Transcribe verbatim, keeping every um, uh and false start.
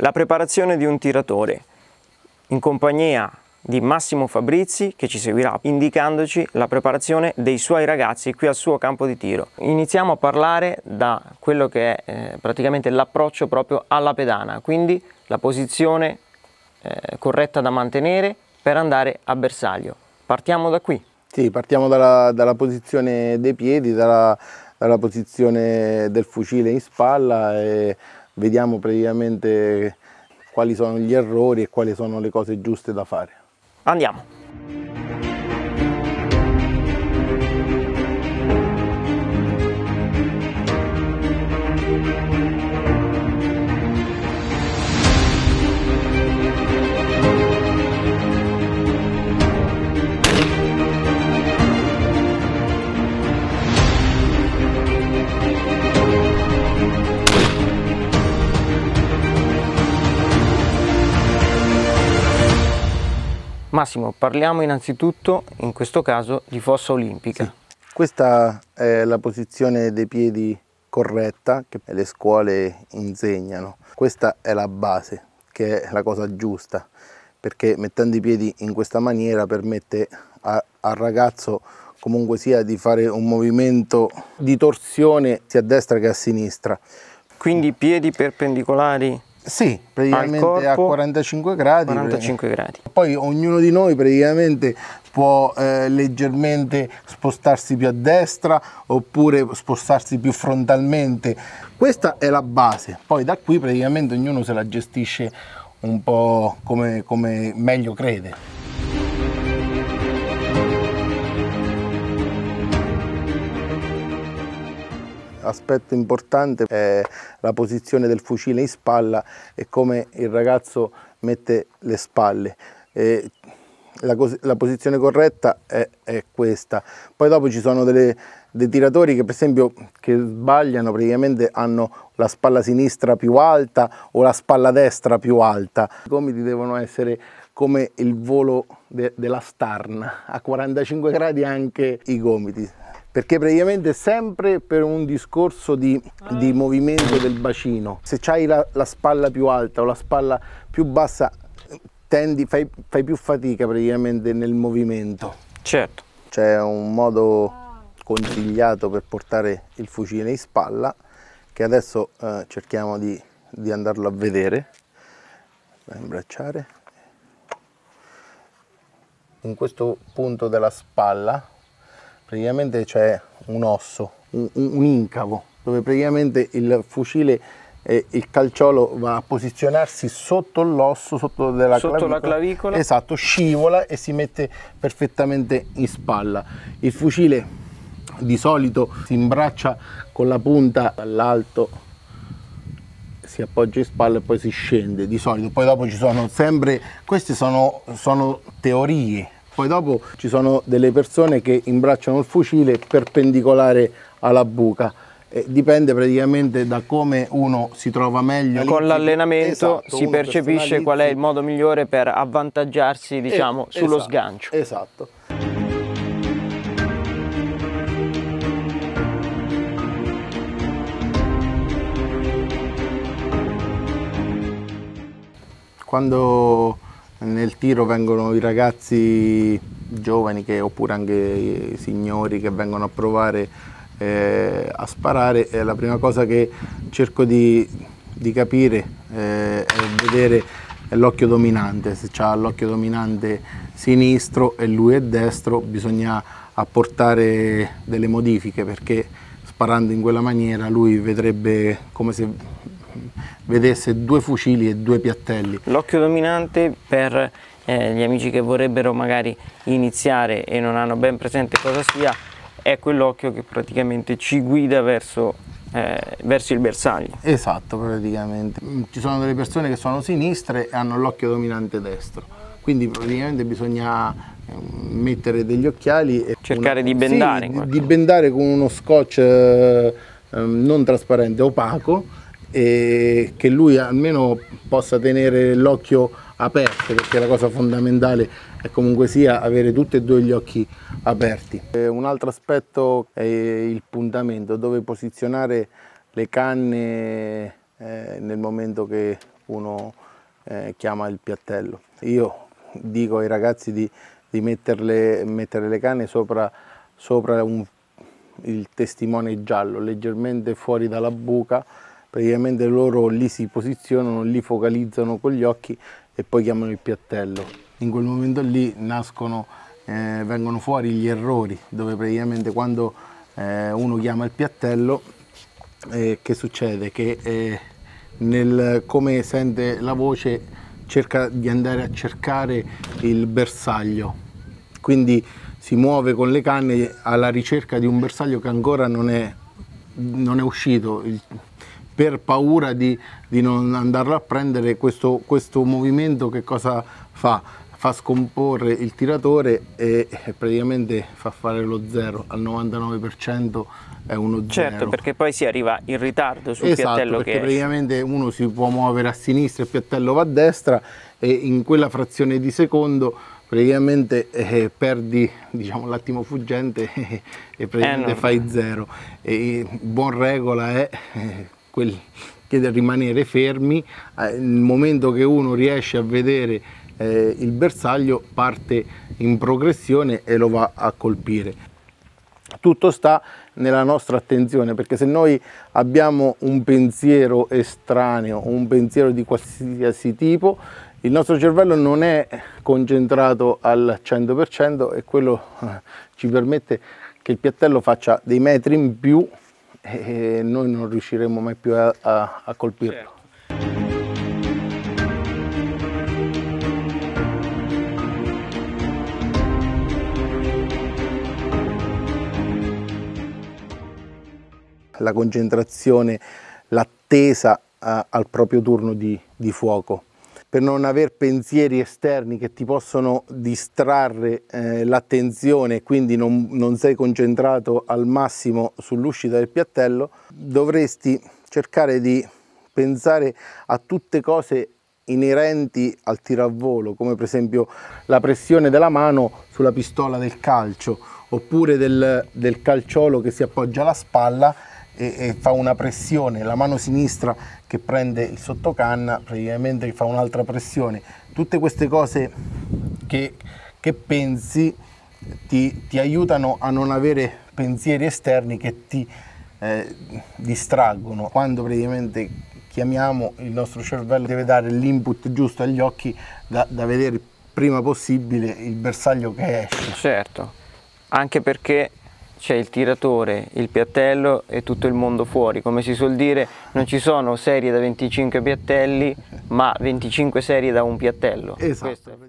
La preparazione di un tiratore in compagnia di Massimo Fabrizi, che ci seguirà indicandoci la preparazione dei suoi ragazzi qui al suo campo di tiro. Iniziamo a parlare da quello che è eh, praticamente l'approccio proprio alla pedana, quindi la posizione eh, corretta da mantenere per andare a bersaglio. Partiamo da qui. Sì, partiamo dalla, dalla posizione dei piedi, dalla, dalla posizione del fucile in spalla e vediamo praticamente quali sono gli errori e quali sono le cose giuste da fare. Andiamo! Massimo, parliamo innanzitutto in questo caso di fossa olimpica. Sì. Questa è la posizione dei piedi corretta che le scuole insegnano. Questa è la base, che è la cosa giusta, perché mettendo i piedi in questa maniera permette a, al ragazzo comunque sia di fare un movimento di torsione sia a destra che a sinistra. Quindi piedi perpendicolari? Sì, praticamente corpo, a quarantacinque gradi, quarantacinque gradi. Poi ognuno di noi praticamente può eh, leggermente spostarsi più a destra oppure spostarsi più frontalmente. Questa è la base, poi da qui praticamente ognuno se la gestisce un po' come, come meglio crede. Aspetto importante è la posizione del fucile in spalla e come il ragazzo mette le spalle. E la, la posizione corretta è, è questa. Poi dopo ci sono delle, dei tiratori che per esempio che sbagliano, praticamente hanno la spalla sinistra più alta o la spalla destra più alta. I gomiti devono essere come il volo de, della Starna, a quarantacinque gradi anche i gomiti. Perché praticamente sempre per un discorso di, di movimento del bacino. Se hai la, la spalla più alta o la spalla più bassa tendi, fai, fai più fatica praticamente nel movimento. Certo. C'è un modo consigliato per portare il fucile in spalla che adesso eh, cerchiamo di, di andarlo a vedere. Vai a imbracciare. In questo punto della spalla praticamente c'è un osso, un, un incavo, dove praticamente il fucile e il calciolo va a posizionarsi sotto l'osso, sotto, della sotto clavicola, la clavicola. Esatto, scivola e si mette perfettamente in spalla. Il fucile di solito si imbraccia con la punta all'alto, si appoggia in spalla e poi si scende di solito. Poi dopo ci sono sempre, queste sono, sono teorie. Poi dopo ci sono delle persone che imbracciano il fucile perpendicolare alla buca. E dipende praticamente da come uno si trova meglio. Con l'allenamento esatto, si percepisce qual è il modo migliore per avvantaggiarsi, diciamo, eh, sullo esatto, sgancio. Esatto. Quando nel tiro vengono i ragazzi giovani che, oppure anche i signori che vengono a provare eh, a sparare, eh, la prima cosa che cerco di, di capire eh, è vedere l'occhio dominante. Se ha l'occhio dominante sinistro e lui è destro, bisogna apportare delle modifiche, perché sparando in quella maniera lui vedrebbe come se vedesse due fucili e due piattelli. L'occhio dominante per eh, gli amici che vorrebbero magari iniziare e non hanno ben presente cosa sia, è quell'occhio che praticamente ci guida verso, eh, verso il bersaglio. Esatto, praticamente. Ci sono delle persone che sono sinistre e hanno l'occhio dominante destro, quindi praticamente bisogna mettere degli occhiali e cercare una, di bendare. Sì, di bendare con uno scotch eh, non trasparente, opaco, e che lui almeno possa tenere l'occhio aperto, perché la cosa fondamentale è comunque sia avere tutti e due gli occhi aperti. Un altro aspetto è il puntamento, dove posizionare le canne nel momento che uno eh, chiama il piattello. Io dico ai ragazzi di, di metterle, mettere le canne sopra, sopra un, il testimone giallo, leggermente fuori dalla buca, praticamente loro lì si posizionano, lì focalizzano con gli occhi e poi chiamano il piattello. In quel momento lì nascono, eh, vengono fuori gli errori, dove praticamente quando eh, uno chiama il piattello, eh, che succede? Che eh, nel, come sente la voce cerca di andare a cercare il bersaglio, quindi si muove con le canne alla ricerca di un bersaglio che ancora non è, non è uscito. Per paura di, di non andarlo a prendere, questo, questo movimento che cosa fa? Fa scomporre il tiratore e praticamente fa fare lo zero, al novantanove per cento è uno zero. Certo, perché poi si arriva in ritardo sul esatto, piattello perché che praticamente uno si può muovere a sinistra, il piattello va a destra e in quella frazione di secondo praticamente eh, perdi, diciamo, l'attimo fuggente e, e praticamente eh no. fai zero. E buon regola è eh, quel che deve rimanere fermi, eh, nel momento che uno riesce a vedere Eh, il bersaglio, parte in progressione e lo va a colpire. Tutto sta nella nostra attenzione, perché se noi abbiamo un pensiero estraneo, un pensiero di qualsiasi tipo, il nostro cervello non è concentrato al cento per cento e quello ci permette che il piattello faccia dei metri in più e noi non riusciremo mai più a, a, a colpirlo. La concentrazione, l'attesa eh, al proprio turno di, di fuoco, per non aver pensieri esterni che ti possono distrarre eh, l'attenzione, quindi non, non sei concentrato al massimo sull'uscita del piattello. Dovresti cercare di pensare a tutte cose inerenti al tiro a volo, come per esempio la pressione della mano sulla pistola del calcio, oppure del, del calciolo che si appoggia alla spalla e, e fa una pressione, la mano sinistra che prende il sottocanna praticamente fa un'altra pressione. Tutte queste cose che, che pensi ti, ti aiutano a non avere pensieri esterni che ti eh, distraggono. Quando praticamente chiamiamo, il nostro cervello deve dare l'input giusto agli occhi da, da vedere prima possibile il bersaglio che esce. Certo, anche perché c'è il tiratore, il piattello e tutto il mondo fuori, come si suol dire, non ci sono serie da venticinque piattelli ma venticinque serie da un piattello. Esatto. Questo.